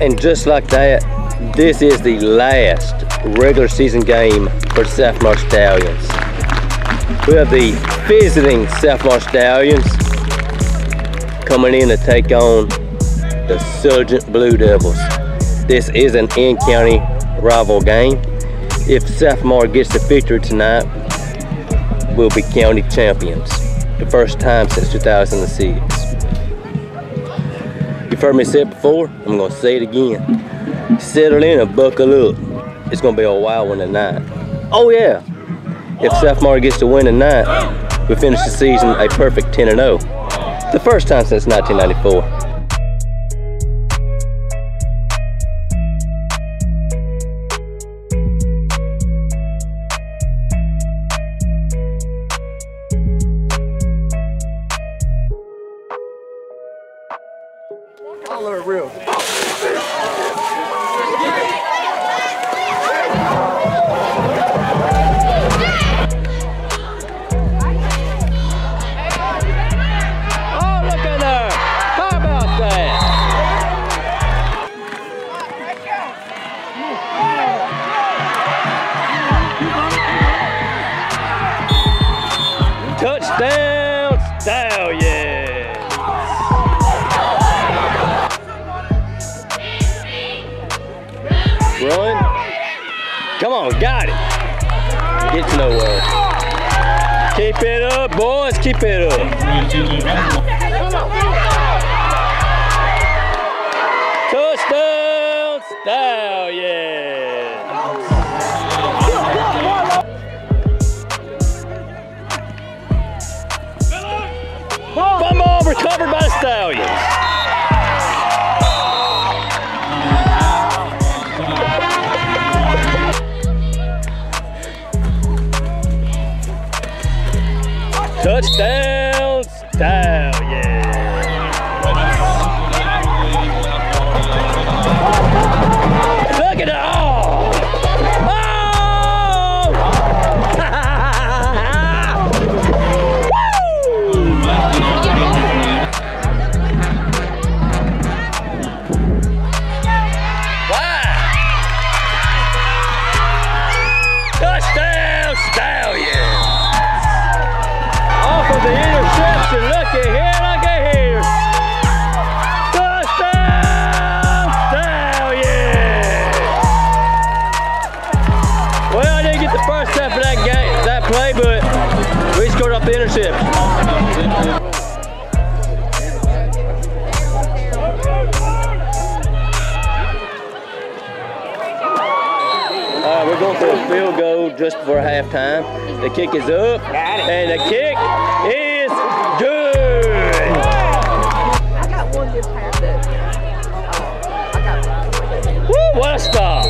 And just like that, this is the last regular season game for South Lamar Stallions. We have the visiting South Lamar Stallions coming in to take on the Sulligent Blue Devils. This is an in-county rival game. If South Lamar gets the victory tonight, we'll be county champions. The first time since 2006. You've heard me say it before, I'm gonna say it again. Settle in and buckle up. It's gonna be a wild one tonight. Oh yeah! If South Lamar gets to win tonight, we finish the season a perfect 10-0. The first time since 1994. Touchdown, Stallions! Run. Come on, got it. Gets nowhere. Keep it up, boys, keep it up. Touchdown, Stallions! Covered by Stallions. Touchdown, Stallions. Look at it. Interception. We're going for a field goal just before halftime. The kick is up, and the kick is good. I got one good pass up. Woo, what a stop.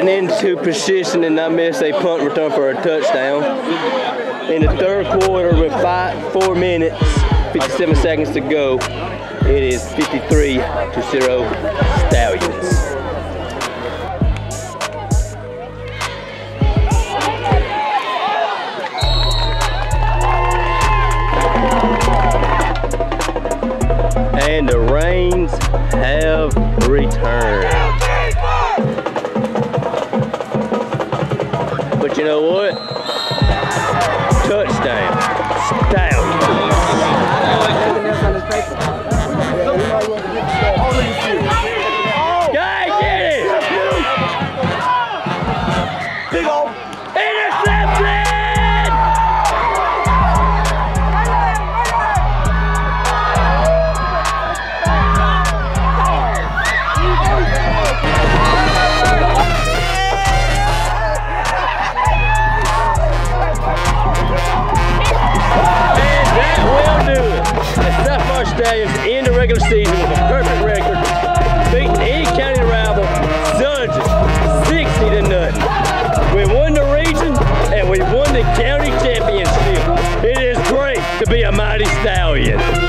Into position and I miss a punt return for a touchdown. In the third quarter with 4 minutes, 57 seconds to go, it is 53-0 Stallions. And the rains have returned. You know what? Touchdown. Stallions. Guy, get it! Big old Stallions in the regular season with a perfect record. Stallions.